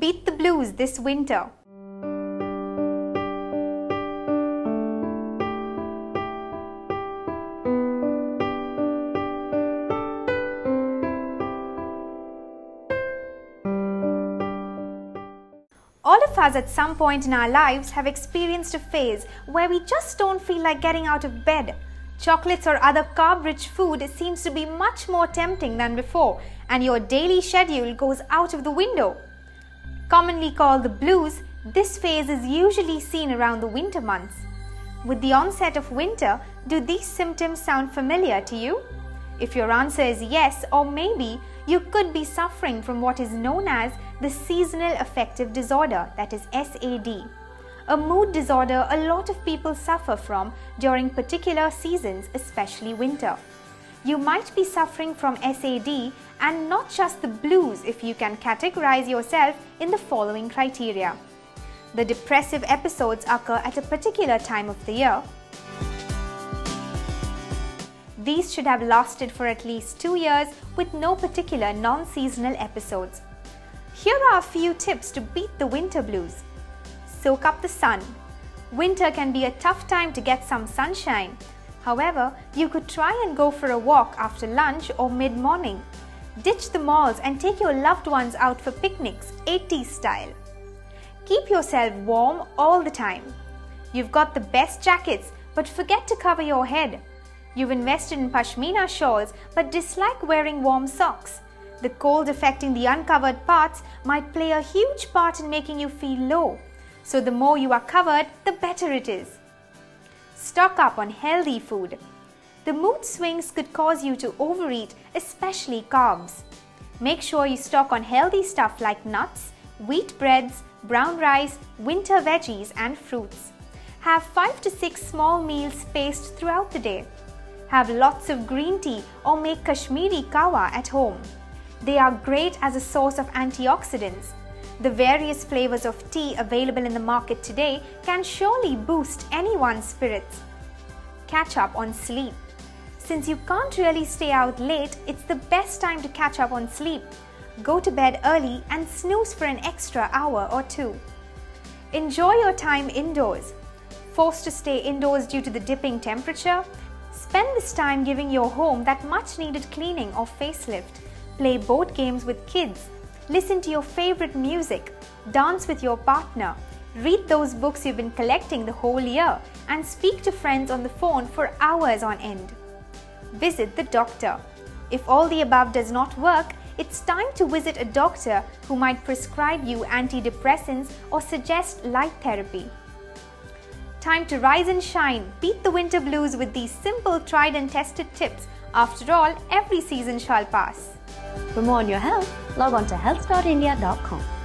Beat the blues this winter. All of us at some point in our lives have experienced a phase where we just don't feel like getting out of bed. Chocolates or other carb-rich food seems to be much more tempting than before, and your daily schedule goes out of the window. Commonly called the blues, this phase is usually seen around the winter months. With the onset of winter, do these symptoms sound familiar to you? If your answer is yes or maybe, you could be suffering from what is known as the seasonal affective disorder, that is SAD. A mood disorder a lot of people suffer from during particular seasons, especially winter. You might be suffering from SAD and not just the blues if you can categorize yourself in the following criteria. The depressive episodes occur at a particular time of the year. These should have lasted for at least 2 years with no particular non-seasonal episodes. Here are a few tips to beat the winter blues. Soak up the sun. Winter can be a tough time to get some sunshine. However, you could try and go for a walk after lunch or mid-morning. Ditch the malls and take your loved ones out for picnics, 80s style. Keep yourself warm all the time. You've got the best jackets, but forget to cover your head. You've invested in pashmina shawls, but dislike wearing warm socks. The cold affecting the uncovered parts might play a huge part in making you feel low. So the more you are covered, the better it is. Stock up on healthy food. The mood swings could cause you to overeat, especially carbs. Make sure you stock on healthy stuff like nuts, wheat breads, brown rice, winter veggies and fruits. Have 5 to 6 small meals spaced throughout the day. Have lots of green tea or make Kashmiri kawa at home. They are great as a source of antioxidants. The various flavors of tea available in the market today can surely boost anyone's spirits. Catch up on sleep. Since you can't really stay out late, it's the best time to catch up on sleep. Go to bed early and snooze for an extra hour or two. Enjoy your time indoors. Forced to stay indoors due to the dipping temperature, spend this time giving your home that much needed cleaning or facelift. Play board games with kids. Listen to your favorite music, dance with your partner, read those books you've been collecting the whole year, and speak to friends on the phone for hours on end. Visit the doctor. If all the above does not work, it's time to visit a doctor who might prescribe you antidepressants or suggest light therapy. Time to rise and shine, beat the winter blues with these simple tried and tested tips. After all, every season shall pass. For more on your health, log on to health.india.com.